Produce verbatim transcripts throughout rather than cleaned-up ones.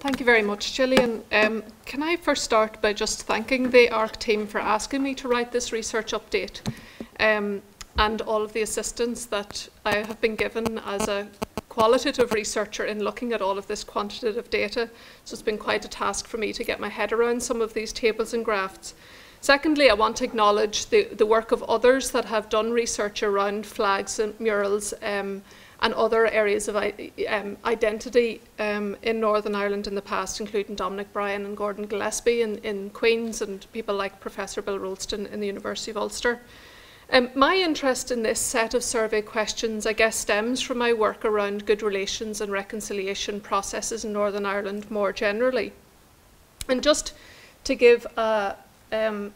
Thank you very much, Gillian. Um, can I first start by just thanking the A R C team for asking me to write this research update, um, and all of the assistance that I have been given as a qualitative researcher in looking at all of this quantitative data. So it's been quite a task for me to get my head around some of these tables and graphs. Secondly, I want to acknowledge the, the work of others that have done research around flags and murals um, and other areas of um, identity um, in Northern Ireland in the past, including Dominic Bryan and Gordon Gillespie in, in Queens, and people like Professor Bill Rolston in the University of Ulster. Um, my interest in this set of survey questions, I guess, stems from my work around good relations and reconciliation processes in Northern Ireland more generally. And just to give a Um,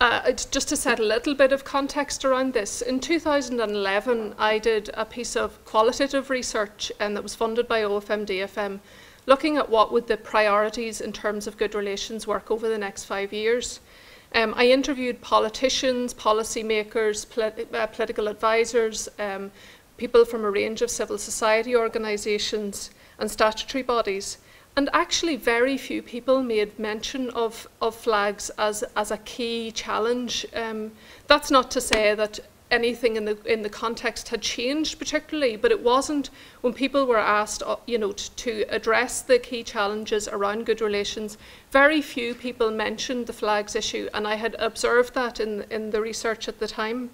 uh, just to set a little bit of context around this, in two thousand eleven I did a piece of qualitative research and that was funded by O F M D F M, looking at what would the priorities in terms of good relations work over the next five years. Um, I interviewed politicians, policymakers, polit uh, political advisors, um, people from a range of civil society organisations and statutory bodies. And actually very few people made mention of, of flags as, as a key challenge. Um, that's not to say that anything in the, in the context had changed particularly, but it wasn't when people were asked you know, to, to address the key challenges around good relations, very few people mentioned the flags issue, and I had observed that in, in the research at the time.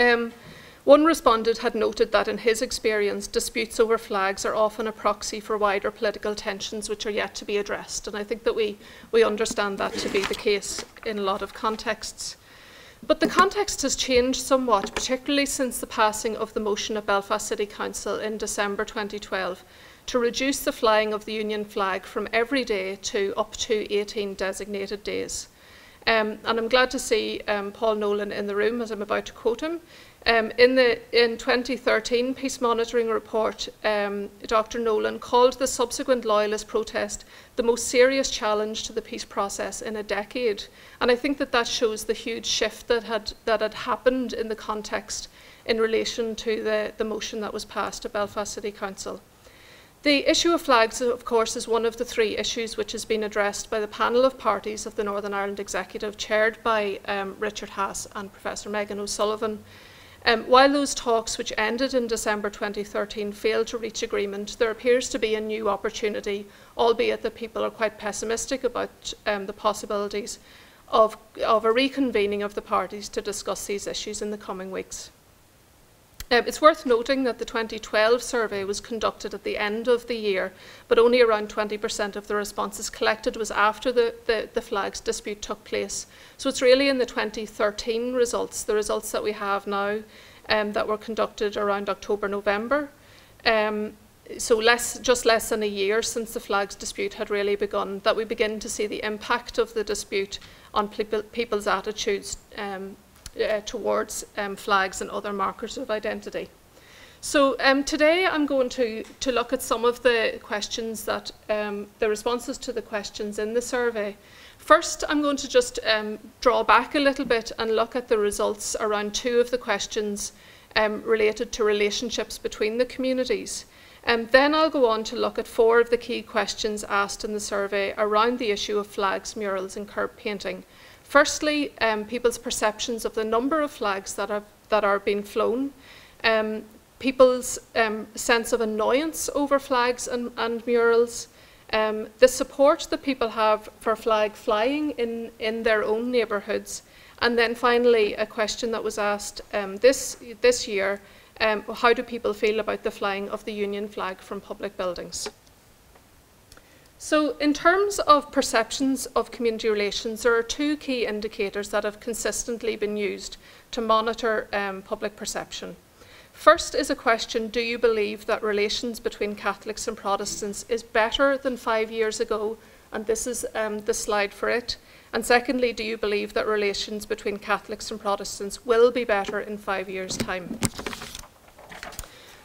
Um, One respondent had noted that in his experience, disputes over flags are often a proxy for wider political tensions which are yet to be addressed. And I think that we, we understand that to be the case in a lot of contexts. But the context has changed somewhat, particularly since the passing of the motion at Belfast City Council in December twenty twelve to reduce the flying of the Union flag from every day to up to eighteen designated days. Um, and I'm glad to see um, Paul Nolan in the room as I'm about to quote him. Um, in the in twenty thirteen peace monitoring report, um, Doctor Nolan called the subsequent loyalist protest the most serious challenge to the peace process in a decade, and I think that that shows the huge shift that had that had happened in the context in relation to the the motion that was passed at Belfast City Council. The issue of flags, of course, is one of the three issues which has been addressed by the panel of parties of the Northern Ireland Executive, chaired by um, Richard Hass and Professor Megan O'Sullivan. Um, while those talks, which ended in December twenty thirteen, failed to reach agreement, there appears to be a new opportunity, albeit that people are quite pessimistic about um, the possibilities of, of a reconvening of the parties to discuss these issues in the coming weeks. Um, it's worth noting that the twenty twelve survey was conducted at the end of the year, but only around twenty percent of the responses collected was after the, the, the flags dispute took place. So it's really in the twenty thirteen results, the results that we have now, um, that were conducted around October, November. Um, so less, just less than a year since the flags dispute had really begun, that we begin to see the impact of the dispute on people, people's attitudes um, Uh, towards um, flags and other markers of identity. So um, today I'm going to, to look at some of the questions that, um, the responses to the questions in the survey. First, I'm going to just um, draw back a little bit and look at the results around two of the questions um, related to relationships between the communities. And then I'll go on to look at four of the key questions asked in the survey around the issue of flags, murals and curb painting. Firstly, um, people's perceptions of the number of flags that are, that are being flown, um, people's um, sense of annoyance over flags and, and murals, um, the support that people have for flag flying in, in their own neighbourhoods, and then finally a question that was asked um, this, this year, um, how do people feel about the flying of the Union flag from public buildings? So in terms of perceptions of community relations, there are two key indicators that have consistently been used to monitor um, public perception. First is a question, do you believe that relations between Catholics and Protestants is better than five years ago? And this is um, the slide for it. And secondly, do you believe that relations between Catholics and Protestants will be better in five years' time?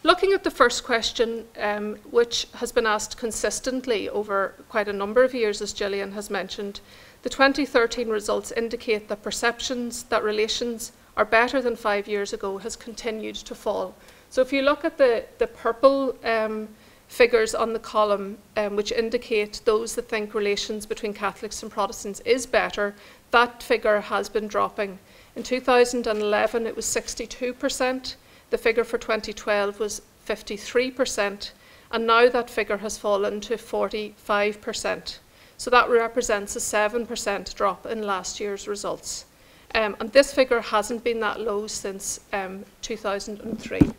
Looking at the first question, um, which has been asked consistently over quite a number of years, as Gillian has mentioned, the twenty thirteen results indicate that perceptions that relations are better than five years ago has continued to fall. So if you look at the, the purple um, figures on the column um, which indicate those that think relations between Catholics and Protestants is better, that figure has been dropping. In two thousand eleven, it was sixty-two percent. The figure for twenty twelve was fifty-three percent, and now that figure has fallen to forty-five percent. So that represents a seven percent drop in last year's results. Um, and this figure hasn't been that low since um, two thousand three.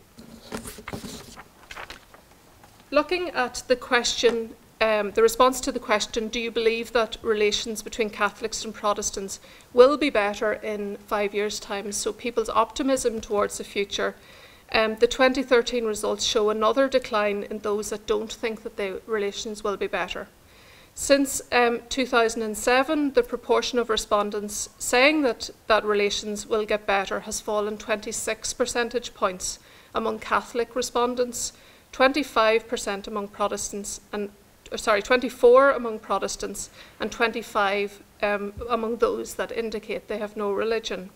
Looking at the question, um, the response to the question, do you believe that relations between Catholics and Protestants will be better in five years' time? So people's optimism towards the future. Um, the twenty thirteen results show another decline in those that don't think that the relations will be better. Since um, two thousand seven, the proportion of respondents saying that, that relations will get better has fallen twenty-six percentage points among Catholic respondents, twenty-five percent among Protestants, and sorry, twenty-four among Protestants, and twenty-five um, among those that indicate they have no religion.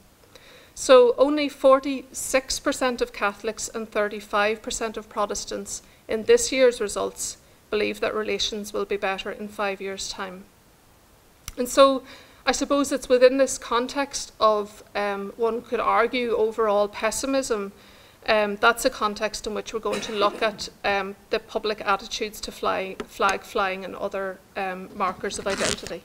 So only forty-six percent of Catholics and thirty-five percent of Protestants in this year's results believe that relations will be better in five years' time. And so I suppose it's within this context of, um, one could argue, overall pessimism. Um, that's a context in which we're going to look at um, the public attitudes to fly, flag flying and other um, markers of identity.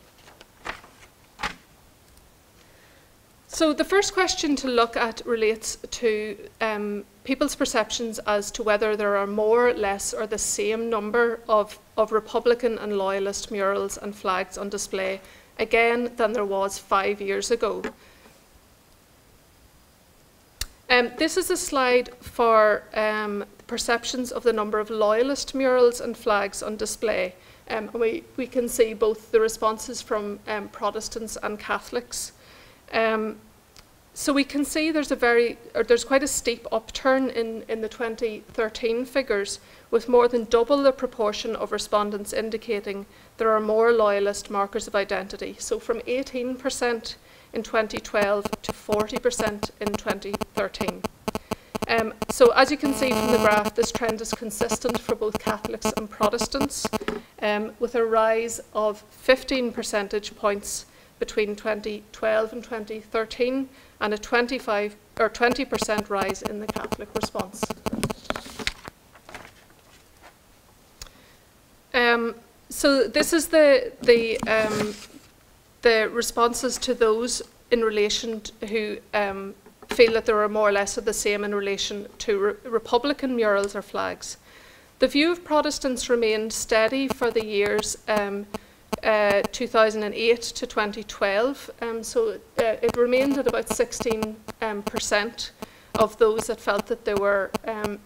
So the first question to look at relates to um, people's perceptions as to whether there are more, less, or the same number of, of Republican and Loyalist murals and flags on display again than there was five years ago. Um, this is a slide for um, perceptions of the number of Loyalist murals and flags on display. Um, we, we can see both the responses from um, Protestants and Catholics. Um, so we can see there's a very, or there's quite a steep upturn in, in the twenty thirteen figures, with more than double the proportion of respondents indicating there are more Loyalist markers of identity. So from eighteen percent in twenty twelve to forty percent in twenty thirteen. Um, so as you can see from the graph, this trend is consistent for both Catholics and Protestants, um, with a rise of fifteen percentage points between twenty twelve and twenty thirteen, and a twenty-five or twenty percent rise in the Catholic response. Um, so this is the the um, the responses to those in relation to who um, feel that there are more or less of the same in relation to re Republican murals or flags. The view of Protestants remained steady for the years. Um, Uh, two thousand eight to twenty twelve, um, so uh, it remained at about sixteen percent um, percent of those that felt that there were um,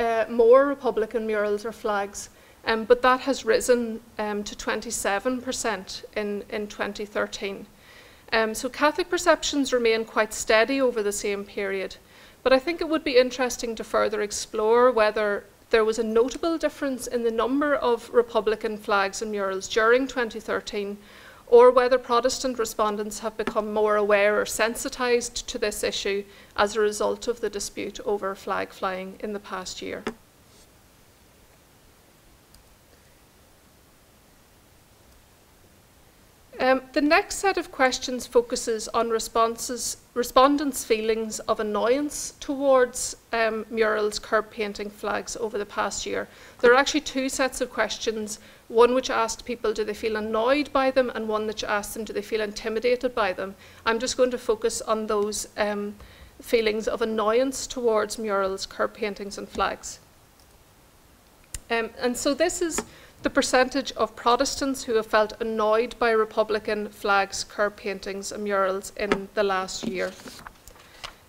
uh, more Republican murals or flags, um, but that has risen um, to twenty-seven percent in, in twenty thirteen. Um, so Catholic perceptions remain quite steady over the same period, but I think it would be interesting to further explore whether there was a notable difference in the number of Republican flags and murals during twenty thirteen, or whether Protestant respondents have become more aware or sensitised to this issue as a result of the dispute over flag flying in the past year. Um, the next set of questions focuses on responses, respondents' feelings of annoyance towards um, murals, curb painting, flags over the past year. There are actually two sets of questions, one which asked people do they feel annoyed by them, and one which asked them do they feel intimidated by them. I'm just going to focus on those um, feelings of annoyance towards murals, curb paintings and flags. Um, and so this is the percentage of Protestants who have felt annoyed by Republican flags, curb paintings and murals in the last year.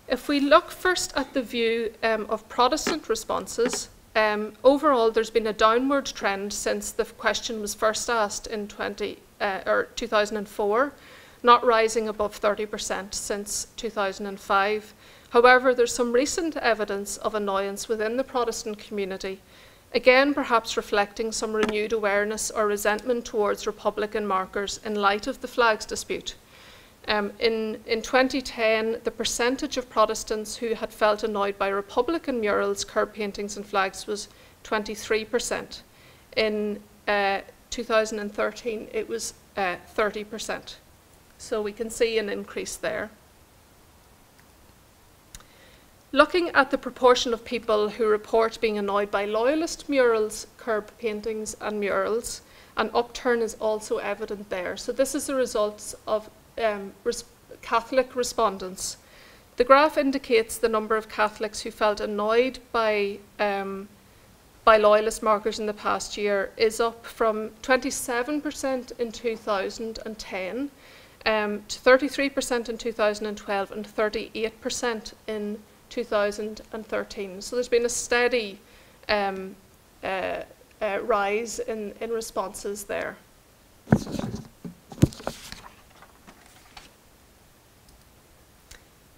If we look first at the view um, of Protestant responses, um, overall there's been a downward trend since the question was first asked in twenty, uh, or two thousand four, not rising above thirty percent since two thousand five. However, there's some recent evidence of annoyance within the Protestant community, again perhaps reflecting some renewed awareness or resentment towards Republican markers in light of the flags dispute. Um, in, in twenty ten, the percentage of Protestants who had felt annoyed by Republican murals, curb paintings and flags was twenty-three percent. In uh, two thousand thirteen, it was uh, thirty percent. So we can see an increase there. Looking at the proportion of people who report being annoyed by loyalist murals, curb paintings and murals, an upturn is also evident there. So this is the results of um, res Catholic respondents. The graph indicates the number of Catholics who felt annoyed by, um, by loyalist markers in the past year is up from twenty-seven percent in two thousand ten um, to thirty-three percent in two thousand twelve and thirty-eight percent in two thousand thirteen. So there's been a steady um, uh, uh, rise in, in responses there.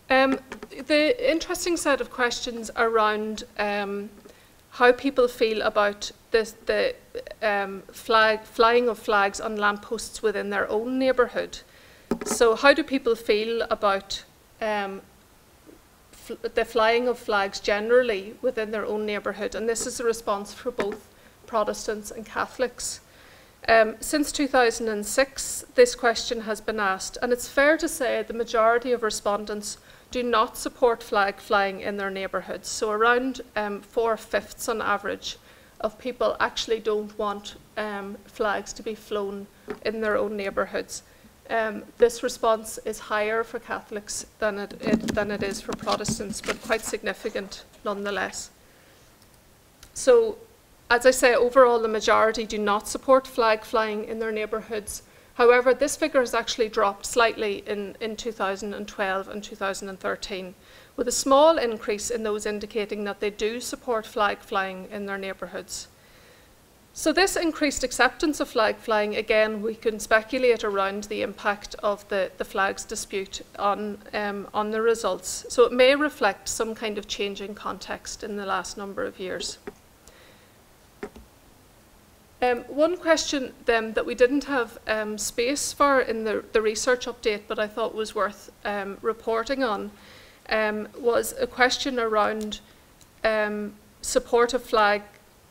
Um, the interesting set of questions around um, how people feel about this, the um, flag, flying of flags on lampposts within their own neighbourhood. So how do people feel about um, fl the flying of flags generally within their own neighbourhood? And this is a response for both Protestants and Catholics. Um, since two thousand six, this question has been asked, and it's fair to say the majority of respondents do not support flag flying in their neighbourhoods. So around um, four-fifths on average of people actually don't want um, flags to be flown in their own neighbourhoods. Um, this response is higher for Catholics than it, it, than it is for Protestants, but quite significant nonetheless. So, as I say, overall the majority do not support flag flying in their neighbourhoods. However, this figure has actually dropped slightly in, in two thousand twelve and two thousand thirteen, with a small increase in those indicating that they do support flag flying in their neighbourhoods. So this increased acceptance of flag flying, again, we can speculate around the impact of the, the flags dispute on, um, on the results. So it may reflect some kind of changing context in the last number of years. Um, one question then that we didn't have um, space for in the, the research update, but I thought was worth um, reporting on, um, was a question around um, support of flag,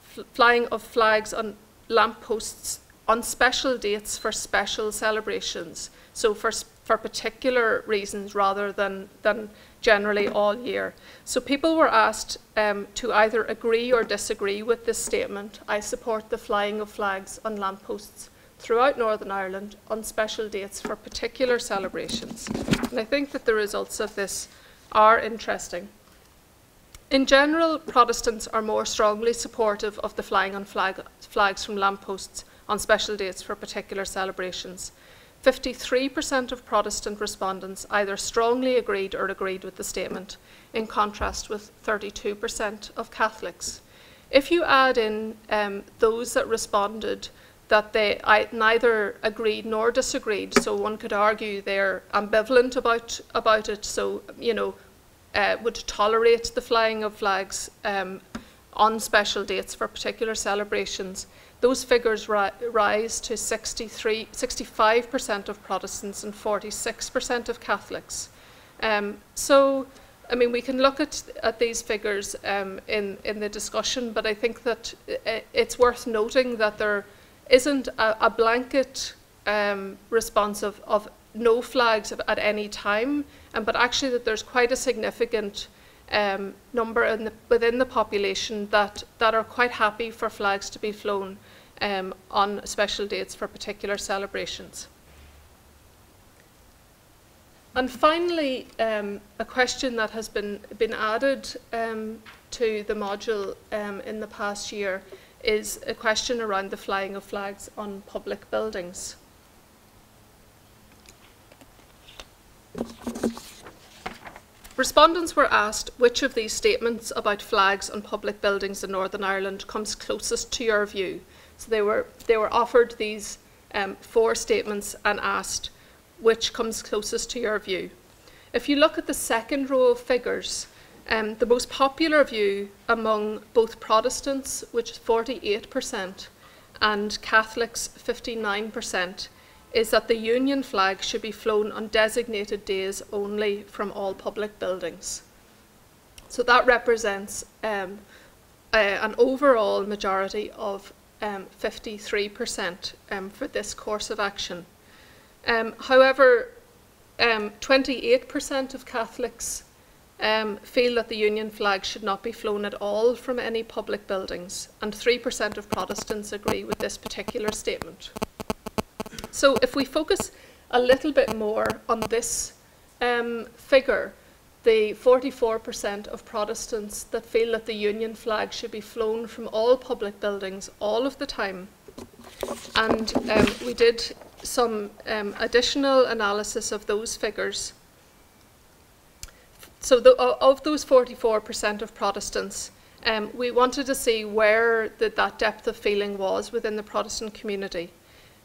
fl flying of flags on lampposts on special dates for special celebrations, so for, for particular reasons rather than, than generally all year. So people were asked um, to either agree or disagree with this statement, I support the flying of flags on lampposts throughout Northern Ireland on special dates for particular celebrations. And I think that the results of this are interesting. In general, Protestants are more strongly supportive of the flying on flag, flags from lampposts on special dates for particular celebrations. fifty-three percent of Protestant respondents either strongly agreed or agreed with the statement, in contrast with thirty-two percent of Catholics. If you add in um, those that responded that they I, neither agreed nor disagreed, so one could argue they're ambivalent about, about it, so, you know, uh, would tolerate the flying of flags um, on special dates for particular celebrations, those figures ri rise to sixty-three, sixty-five percent of Protestants and forty-six percent of Catholics. Um, so, I mean, we can look at, at these figures um, in, in the discussion, but I think that it's worth noting that there isn't a, a blanket um, response of, of no flags at any time, and, but actually that there's quite a significant Um, number in the, within the population that, that are quite happy for flags to be flown um, on special dates for particular celebrations. And finally, um, a question that has been, been added um, to the module um, in the past year is a question around the flying of flags on public buildings. Respondents were asked which of these statements about flags on public buildings in Northern Ireland comes closest to your view. So they were, they were offered these um, four statements and asked which comes closest to your view. If you look at the second row of figures, um, the most popular view among both Protestants, which is forty-eight percent, and Catholics, fifty-nine percent, is that the Union flag should be flown on designated days only from all public buildings. So that represents um, uh, an overall majority of um, fifty-three percent um, for this course of action. Um, however, um, twenty-eight percent of Catholics um, feel that the Union flag should not be flown at all from any public buildings, and three percent of Protestants agree with this particular statement. So if we focus a little bit more on this um, figure, the forty-four percent of Protestants that feel that the Union flag should be flown from all public buildings all of the time. And um, we did some um, additional analysis of those figures. So the, of those forty-four percent of Protestants, um, we wanted to see where the, that depth of feeling was within the Protestant community.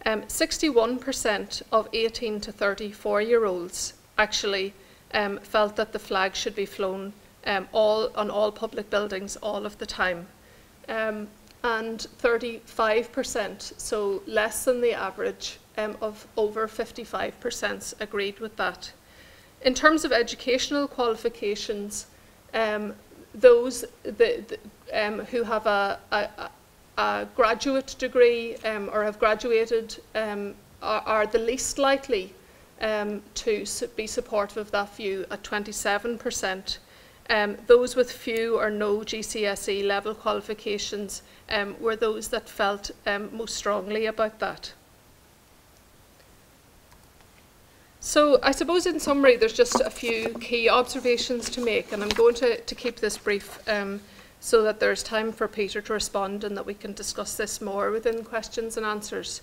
Um, sixty-one percent of eighteen to thirty-four year olds actually um, felt that the flag should be flown um, all, on all public buildings all of the time. Um, and thirty-five percent, so less than the average, um, of over fifty-five percent agreed with that. In terms of educational qualifications, um, those the, the, um, who have a, a, a a graduate degree um, or have graduated um, are, are the least likely um, to su be supportive of that view at twenty-seven percent. Um, those with few or no G C S E level qualifications um, were those that felt um, most strongly about that. So I suppose in summary there's just a few key observations to make, and I'm going to, to keep this brief um, so that there's time for Peter to respond and that we can discuss this more within questions and answers.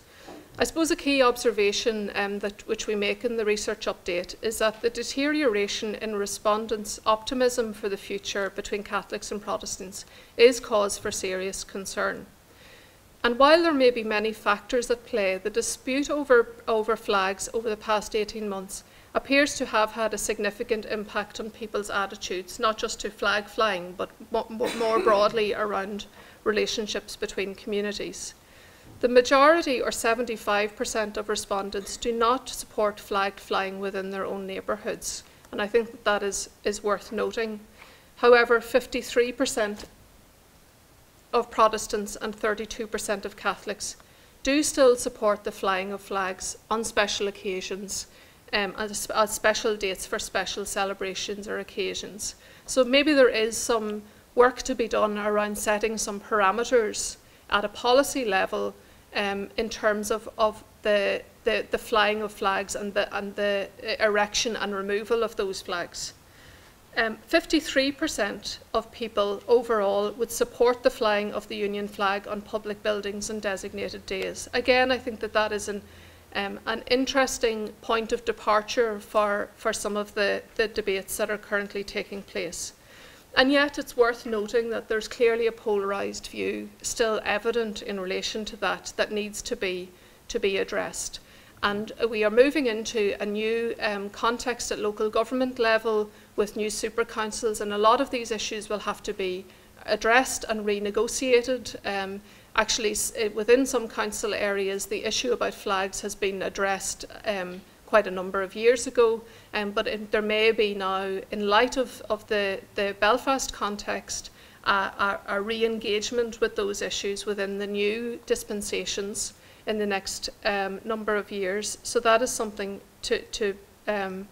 I suppose a key observation um, that, which we make in the research update is that the deterioration in respondents' optimism for the future between Catholics and Protestants is cause for serious concern. And while there may be many factors at play, the dispute over, over flags over the past eighteen months appears to have had a significant impact on people's attitudes, not just to flag flying, but more broadly around relationships between communities. The majority, or seventy-five percent of respondents, do not support flagged flying within their own neighbourhoods, and I think that, that is, is worth noting. However, fifty-three percent of Protestants and thirty-two percent of Catholics do still support the flying of flags on special occasions, Um, as, as special dates for special celebrations or occasions. So maybe there is some work to be done around setting some parameters at a policy level um, in terms of, of the, the, the flying of flags and the, and the erection and removal of those flags. Um, fifty-three percent of people overall would support the flying of the Union flag on public buildings and designated days. Again, I think that that is an Um, an interesting point of departure for, for some of the, the debates that are currently taking place. And yet it's worth noting that there's clearly a polarised view still evident in relation to that that needs to be, to be addressed. And we are moving into a new um, context at local government level with new super councils, and a lot of these issues will have to be addressed and renegotiated. Um, Actually, within some council areas, the issue about flags has been addressed um, quite a number of years ago, um, but it, there may be now, in light of, of the, the Belfast context, uh, a, a re-engagement with those issues within the new dispensations in the next um, number of years. So that is something to, to, um,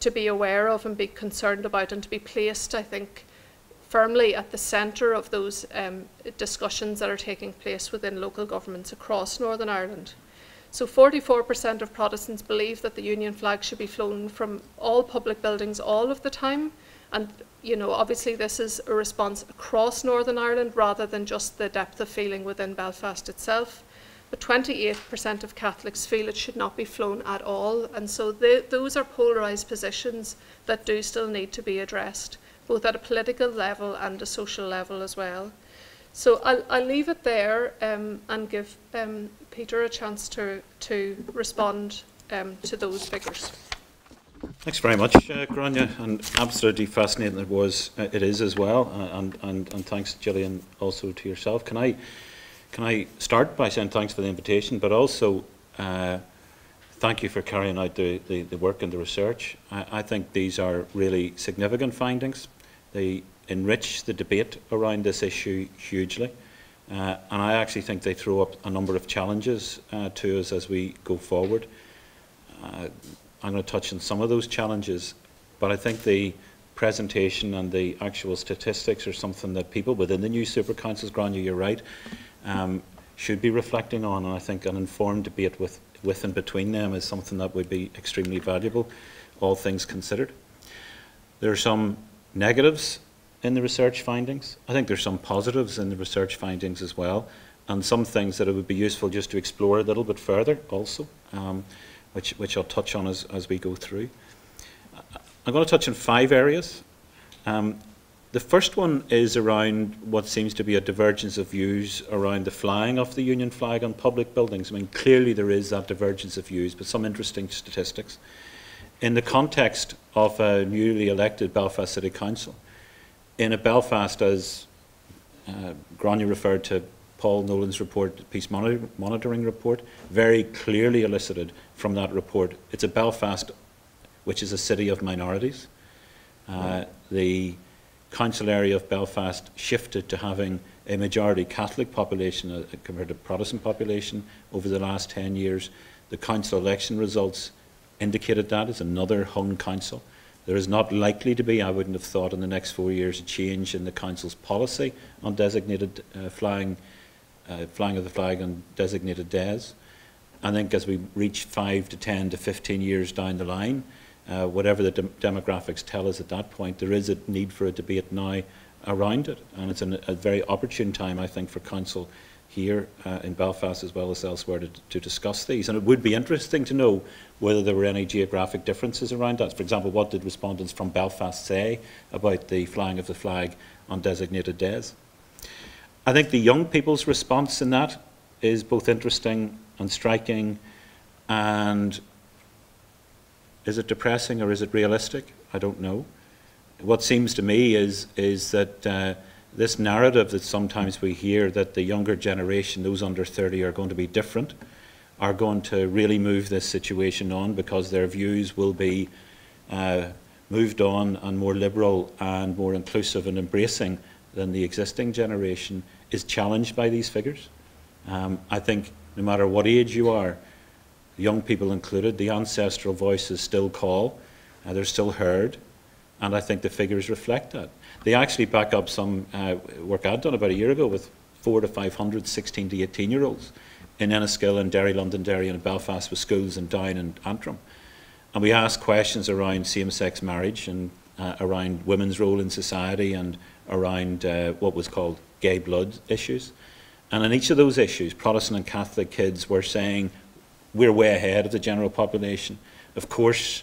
to be aware of and be concerned about, and to be placed, I think, firmly at the centre of those um, discussions that are taking place within local governments across Northern Ireland. So forty-four percent of Protestants believe that the Union flag should be flown from all public buildings all of the time. And, you know, obviously this is a response across Northern Ireland rather than just the depth of feeling within Belfast itself. But twenty-eight percent of Catholics feel it should not be flown at all. And so they, those are polarised positions that do still need to be addressed, both at a political level and a social level as well. So I'll, I'll leave it there um, and give um, Peter a chance to, to respond um, to those figures. Thanks very much, uh, Gráinne, and absolutely fascinating it was, uh, it is as well, uh, and, and, and thanks, Gillian, also to yourself. Can I, can I start by saying thanks for the invitation, but also uh, thank you for carrying out the, the, the work and the research. I, I think these are really significant findings. They enrich the debate around this issue hugely. Uh, and I actually think they throw up a number of challenges uh, to us as we go forward. Uh, I'm going to touch on some of those challenges, but I think the presentation and the actual statistics are something that people within the new super councils, Gráinne, you're right, um, should be reflecting on. And I think an informed debate with, with and between them is something that would be extremely valuable, all things considered. There are some negatives in the research findings. I think there's some positives in the research findings as well, and some things that it would be useful just to explore a little bit further also, um, which, which I'll touch on as, as we go through. I'm going to touch on five areas. Um, the first one is around what seems to be a divergence of views around the flying of the Union flag on public buildings. I mean, clearly there is that divergence of views, but some interesting statistics. In the context of a newly elected Belfast City Council, in a Belfast, as uh, Gráinne referred to Paul Nolan's report, Peace Monitor Monitoring Report, very clearly elicited from that report, it's a Belfast which is a city of minorities. Uh, the council area of Belfast shifted to having a majority Catholic population uh, compared to Protestant population over the last ten years. The council election results indicated that as another hung council. There is not likely to be, I wouldn't have thought, in the next four years a change in the council's policy on designated uh, flying, uh, flying of the flag on designated days. I think as we reach five to ten to fifteen years down the line, uh, whatever the de demographics tell us at that point, there is a need for a debate now around it, and it's an, a very opportune time, I think, for council here uh, in Belfast as well as elsewhere to, to discuss these. And it would be interesting to know whether there were any geographic differences around that. For example, what did respondents from Belfast say about the flying of the flag on designated days? I think the young people's response in that is both interesting and striking, and is it depressing or is it realistic? I don't know. What seems to me is, is that uh, this narrative that sometimes we hear that the younger generation, those under thirty, are going to be different, are going to really move this situation on because their views will be uh, moved on and more liberal and more inclusive and embracing than the existing generation, is challenged by these figures. Um, I think no matter what age you are, young people included, the ancestral voices still call, uh, they're still heard, and I think the figures reflect that. They actually back up some uh, work I'd done about a year ago with four to five hundred sixteen to eighteen year olds in Enniskillen, Derry, Londonderry and Belfast, with schools in Down and Antrim. And we asked questions around same-sex marriage and uh, around women's role in society and around uh, what was called gay blood issues. And on each of those issues, Protestant and Catholic kids were saying, we're way ahead of the general population. Of course,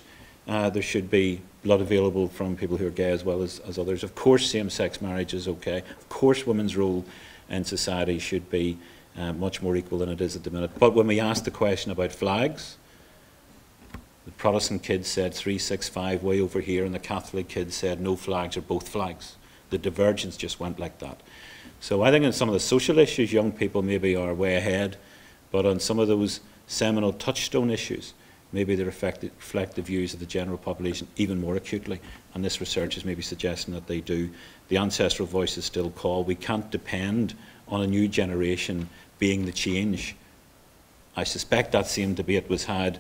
uh, there should be blood available from people who are gay as well as, as others. Of course, same-sex marriage is okay. Of course, women's role in society should be uh, much more equal than it is at the minute. But when we asked the question about flags, the Protestant kids said three six five way over here, and the Catholic kids said no flags or both flags. The divergence just went like that. So I think on some of the social issues, young people maybe are way ahead, but on some of those seminal touchstone issues, maybe they reflect the, reflect the views of the general population even more acutely, and this research is maybe suggesting that they do. The ancestral voices still call. We can't depend on a new generation being the change. I suspect that same debate was had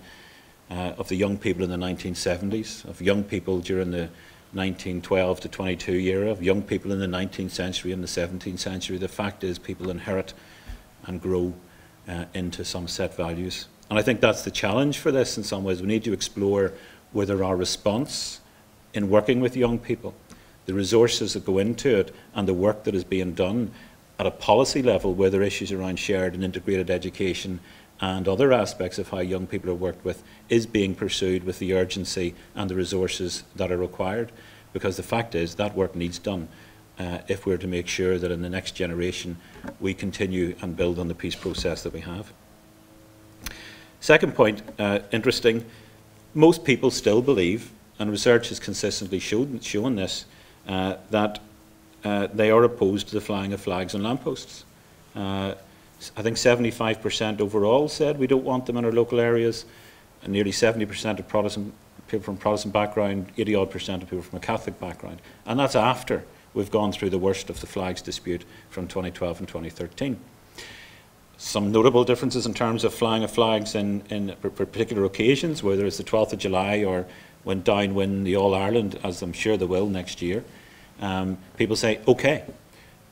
uh, of the young people in the nineteen seventies, of young people during the nineteen twelve to twenty-two era, of young people in the nineteenth century and the seventeenth century. The fact is people inherit and grow uh, into some set values. And I think that's the challenge for this in some ways. We need to explore whether our response in working with young people, the resources that go into it and the work that is being done at a policy level, whether issues around shared and integrated education and other aspects of how young people are worked with, is being pursued with the urgency and the resources that are required. Because the fact is that work needs done uh, if we're to make sure that in the next generation we continue and build on the peace process that we have. Second point, uh, interesting, most people still believe, and research has consistently shown, shown this, uh, that uh, they are opposed to the flying of flags on lampposts. Uh, I think seventy-five percent overall said we don't want them in our local areas, and nearly seventy percent of Protestant, people from Protestant background, eighty odd percent of people from a Catholic background. And that's after we've gone through the worst of the flags dispute from twenty twelve and twenty thirteen. Some notable differences in terms of flying of flags in, in particular occasions, whether it's the twelfth of July or when Down win the All-Ireland, as I'm sure they will next year, um, people say, okay.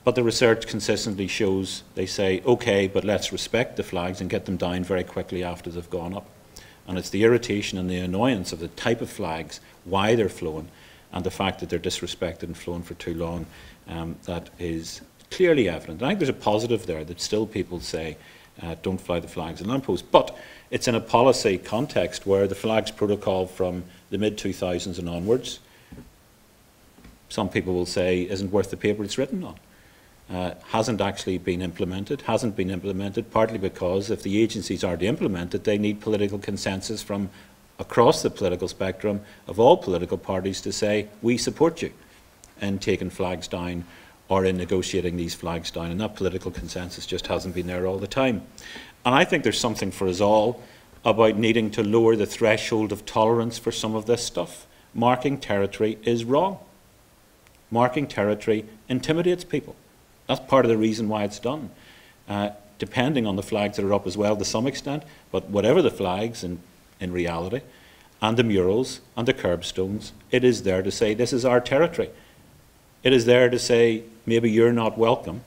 But the research consistently shows, they say, okay, but let's respect the flags and get them down very quickly after they've gone up. And it's the irritation and the annoyance of the type of flags, why they're flown, and the fact that they're disrespected and flown for too long, um, that is clearly evident. I think there's a positive there that still people say, uh, don't fly the flags in lampposts. But it's in a policy context where the flags protocol from the mid two thousands and onwards, some people will say, isn't worth the paper it's written on. Uh, hasn't actually been implemented, hasn't been implemented, partly because if the agencies are to implement it, they need political consensus from across the political spectrum of all political parties to say, we support you in taking flags down or in negotiating these flags down. And that political consensus just hasn't been there all the time. And I think there's something for us all about needing to lower the threshold of tolerance for some of this stuff. Marking territory is wrong. Marking territory intimidates people. That's part of the reason why it's done, uh, depending on the flags that are up as well to some extent, but whatever the flags in, in reality, and the murals and the curbstones, it is there to say, this is our territory. It is there to say, maybe you're not welcome,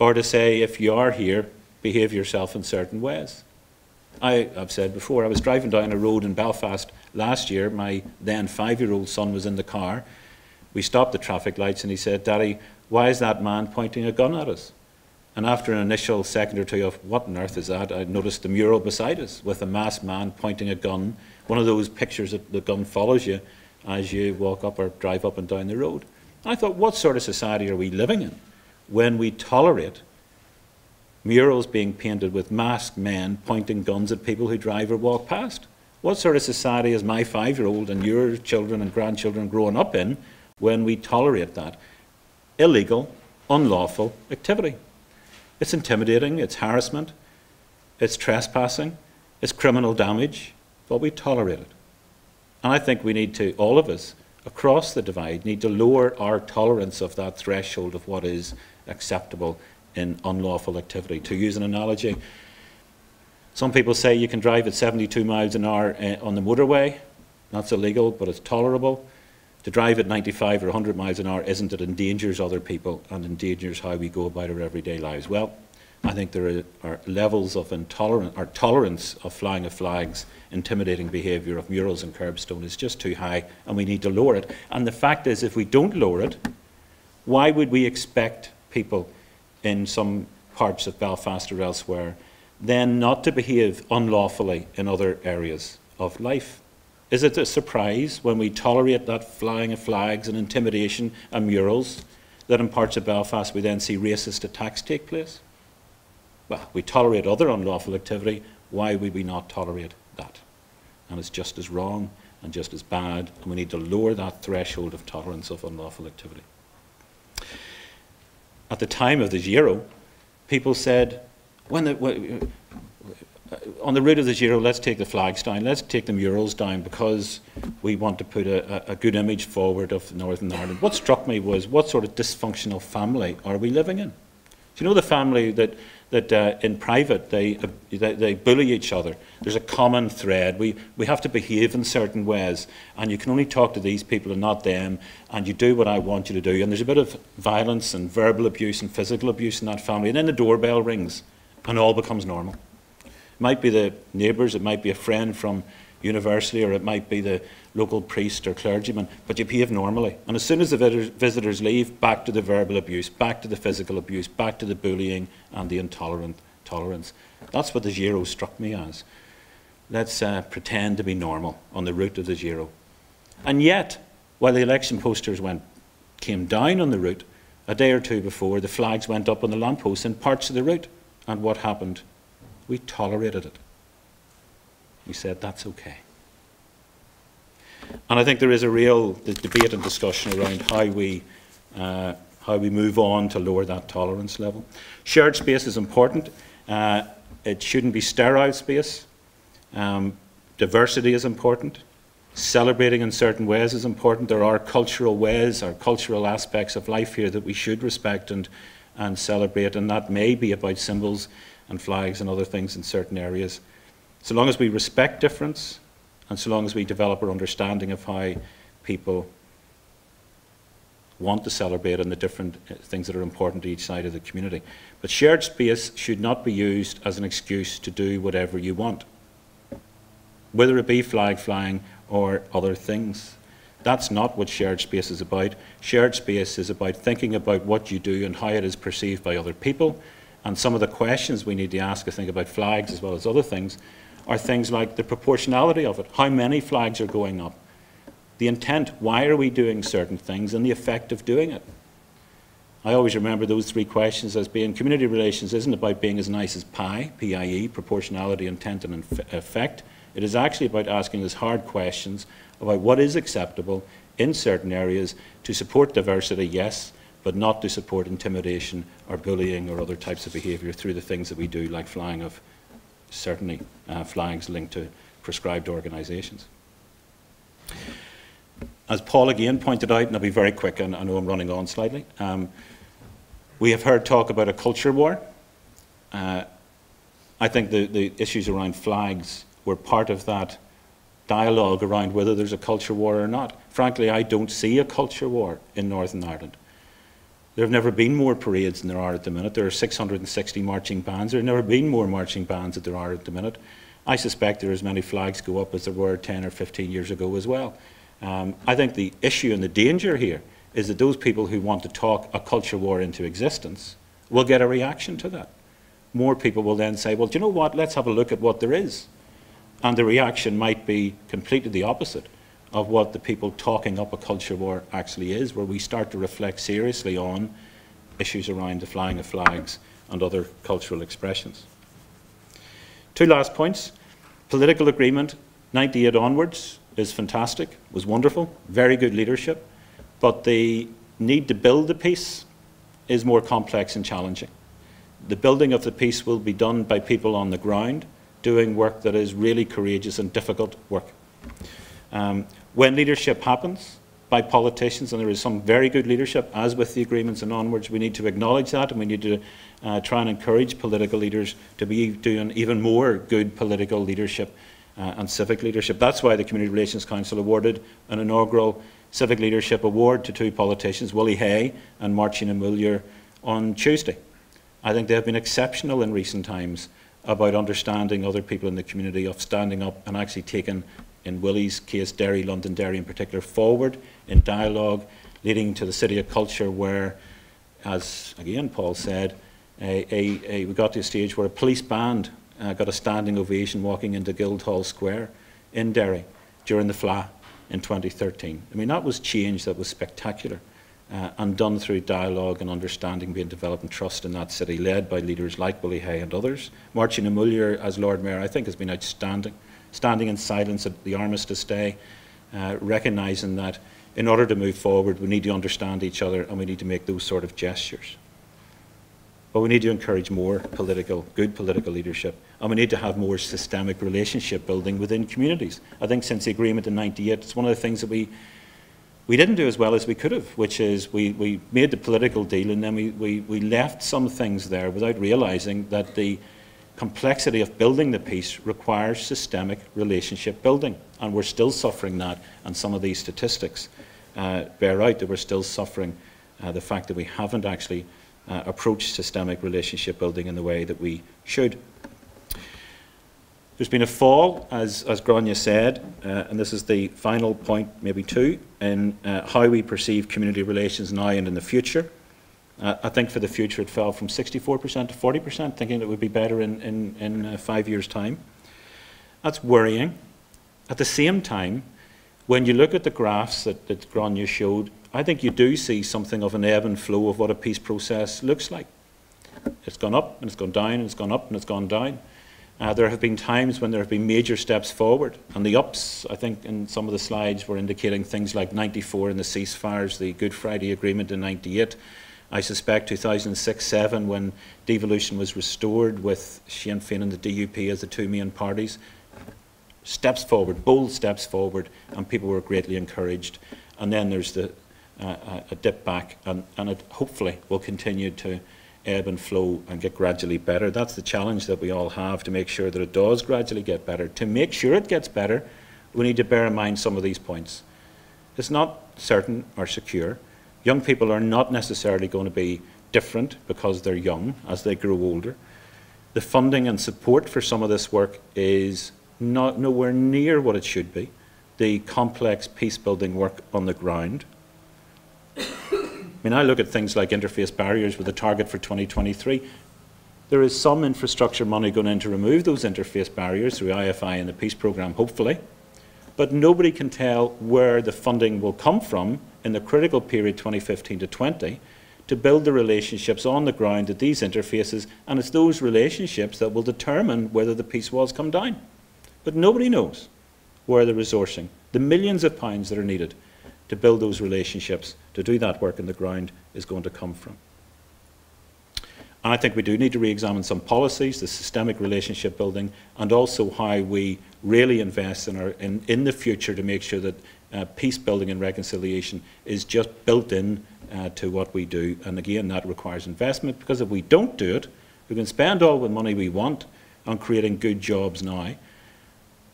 or to say, if you are here, behave yourself in certain ways. I, I've said before, I was driving down a road in Belfast last year, my then five-year-old son was in the car. We stopped the traffic lights and he said, Daddy, why is that man pointing a gun at us? And after an initial second or two of what on earth is that, I noticed the mural beside us with a masked man pointing a gun, one of those pictures that the gun follows you as you walk up or drive up and down the road. And I thought, what sort of society are we living in when we tolerate murals being painted with masked men pointing guns at people who drive or walk past? What sort of society is my five-year-old and your children and grandchildren growing up in when we tolerate that illegal, unlawful activity? It's intimidating, it's harassment, it's trespassing, it's criminal damage, but we tolerate it. And I think we need to, all of us, across the divide, need to lower our tolerance of that threshold of what is acceptable in unlawful activity. To use an analogy, some people say you can drive at seventy-two miles an hour on the motorway. That's illegal, but it's tolerable. To drive at ninety-five or a hundred miles an hour, isn't it endangers other people and endangers how we go about our everyday lives? Well, I think there are levels of intolerance, or tolerance of flying of flags, intimidating behaviour of murals and curbstone is just too high, and we need to lower it. And the fact is, if we don't lower it, why would we expect people in some parts of Belfast or elsewhere then not to behave unlawfully in other areas of life? Is it a surprise when we tolerate that flying of flags and intimidation and murals that in parts of Belfast we then see racist attacks take place? Well, we tolerate other unlawful activity, why would we not tolerate that? And it's just as wrong and just as bad, and we need to lower that threshold of tolerance of unlawful activity. At the time of the Giro, people said, when the, when, on the route of the Giro, let's take the flags down, let's take the murals down, because we want to put a, a good image forward of Northern Ireland. What struck me was, what sort of dysfunctional family are we living in? Do you know the family that, that uh, in private, they, uh, they, they bully each other? There's a common thread. We, we have to behave in certain ways, and you can only talk to these people and not them, and you do what I want you to do. And there's a bit of violence and verbal abuse and physical abuse in that family, and then the doorbell rings, and all becomes normal. It might be the neighbours, it might be a friend from university, or it might be the local priest or clergyman, but you behave normally. And as soon as the visitors leave, back to the verbal abuse, back to the physical abuse, back to the bullying and the intolerant tolerance. That's what the Giro struck me as. Let's uh, pretend to be normal on the route of the Giro. And yet, while the election posters went, came down on the route, a day or two before, the flags went up on the lampposts in parts of the route. And what happened? We tolerated it. We said, that's okay. And I think there is a real debate and discussion around how we, uh, how we move on to lower that tolerance level. Shared space is important. Uh, it shouldn't be sterile space. Um, diversity is important. celebrating in certain ways is important. There are cultural ways or cultural aspects of life here that we should respect and, and celebrate, and that may be about symbols and flags and other things in certain areas. So long as we respect difference, and so long as we develop our understanding of how people want to celebrate and the different things that are important to each side of the community. But shared space should not be used as an excuse to do whatever you want, whether it be flag flying or other things. That's not what shared space is about. Shared space is about thinking about what you do and how it is perceived by other people. And some of the questions we need to ask, I think, about flags as well as other things, are things like the proportionality of it. How many flags are going up? The intent, why are we doing certain things, and the effect of doing it. I always remember those three questions as being, community relations isn't about being as nice as pie, P I E, proportionality, intent and inf- effect. It is actually about asking us hard questions about what is acceptable in certain areas to support diversity, yes, but not to support intimidation or bullying or other types of behaviour through the things that we do, like flying of, certainly, uh, flags linked to prescribed organisations. As Paul again pointed out, and I'll be very quick, and I know I'm running on slightly, um, we have heard talk about a culture war. Uh, I think the, the issues around flags were part of that dialogue around whether there's a culture war or not. Frankly, I don't see a culture war in Northern Ireland. There have never been more parades than there are at the minute. There are six hundred and sixty marching bands. There have never been more marching bands than there are at the minute. I suspect there are as many flags go up as there were ten or fifteen years ago as well. Um, I think the issue and the danger here is that those people who want to talk a culture war into existence will get a reaction to that. More people will then say, well, do you know what, let's have a look at what there is. And the reaction might be completely the opposite of what the people talking up a culture war actually is, where we start to reflect seriously on issues around the flying of flags and other cultural expressions. Two last points. Political agreement, ninety-eight onwards, is fantastic, was wonderful, very good leadership, but the need to build the peace is more complex and challenging. The building of the peace will be done by people on the ground, doing work that is really courageous and difficult work. Um, when leadership happens by politicians, and there is some very good leadership, as with the agreements and onwards, we need to acknowledge that, and we need to uh, try and encourage political leaders to be doing even more good political leadership uh, and civic leadership. That's why the Community Relations Council awarded an inaugural Civic Leadership Award to two politicians, Willie Hay and Máirtín Ó Muilleoir, on Tuesday. I think they have been exceptional in recent times about understanding other people in the community, of standing up and actually taking, in Willie's case, Derry, Londonderry in particular, forward in dialogue, leading to the city of culture where, as again Paul said, a, a, a, we got to a stage where a police band uh, got a standing ovation walking into Guildhall Square in Derry during the F L A in twenty thirteen. I mean, that was change that was spectacular uh, and done through dialogue and understanding being developed and trust in that city, led by leaders like Willie Hay and others. Máirtín Ó Muilleoir, as Lord Mayor, I think has been outstanding. Standing in silence at the Armistice Day, uh, recognising that in order to move forward we need to understand each other and we need to make those sort of gestures. But we need to encourage more political, good political leadership, and we need to have more systemic relationship building within communities. I think since the agreement in ninety-eight, it's one of the things that we we didn't do as well as we could have, which is we, we made the political deal and then we, we, we left some things there without realising that the complexity of building the peace requires systemic relationship building, and we're still suffering that, and some of these statistics uh, bear out that we're still suffering uh, the fact that we haven't actually uh, approached systemic relationship building in the way that we should. There's been a fall, as, as Gráinne said, uh, and this is the final point, maybe two, in uh, how we perceive community relations now and in the future. Uh, I think for the future it fell from sixty-four percent to forty percent, thinking it would be better in, in, in uh, five years' time. That's worrying. At the same time, when you look at the graphs that, that Gráinne showed, I think you do see something of an ebb and flow of what a peace process looks like. It's gone up, and it's gone down, and it's gone up, and it's gone down. Uh, there have been times when there have been major steps forward, and the ups, I think, in some of the slides were indicating things like ninety-four and the ceasefires, the Good Friday Agreement in ninety-eight, I suspect two thousand six to two thousand seven, when devolution was restored with Sinn Féin and the D U P as the two main parties, steps forward, bold steps forward, and people were greatly encouraged. And then there's the, uh, a dip back, and, and it hopefully will continue to ebb and flow and get gradually better. That's the challenge that we all have, to make sure that it does gradually get better. To make sure it gets better, we need to bear in mind some of these points. It's not certain or secure. Young people are not necessarily going to be different because they're young as they grow older. The funding and support for some of this work is not nowhere near what it should be. The complex peace building work on the ground. I mean, I look at things like interface barriers with a target for twenty twenty-three. There is some infrastructure money going in to remove those interface barriers through I F I and the Peace Programme, hopefully. But nobody can tell where the funding will come from in the critical period twenty fifteen to twenty to build the relationships on the ground at these interfaces, and it's those relationships that will determine whether the peace walls come down. But nobody knows where the resourcing, the millions of pounds that are needed to build those relationships, to do that work in the ground, is going to come from. And I think we do need to re-examine some policies, the systemic relationship building, and also how we really invest in, our, in, in the future to make sure that uh, peace building and reconciliation is just built in uh, to what we do. And again, that requires investment, because if we don't do it, we can spend all the money we want on creating good jobs now,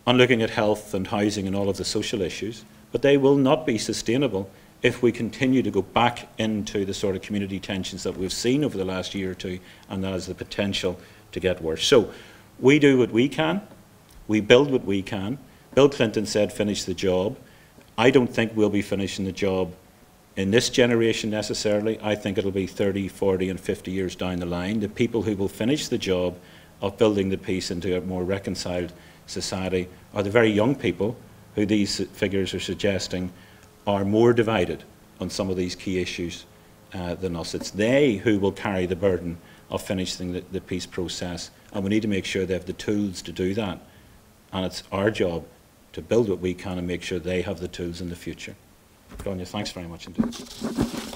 on looking at health and housing and all of the social issues, but they will not be sustainable if we continue to go back into the sort of community tensions that we've seen over the last year or two, and that has the potential to get worse. So we do what we can, we build what we can. Bill Clinton said finish the job. I don't think we'll be finishing the job in this generation necessarily. I think it'll be thirty, forty and fifty years down the line. The people who will finish the job of building the peace into a more reconciled society are the very young people who these figures are suggesting are more divided on some of these key issues uh, than us. It's they who will carry the burden of finishing the, the peace process, and we need to make sure they have the tools to do that. And it's our job to build what we can and make sure they have the tools in the future. Gráinne, thanks very much indeed.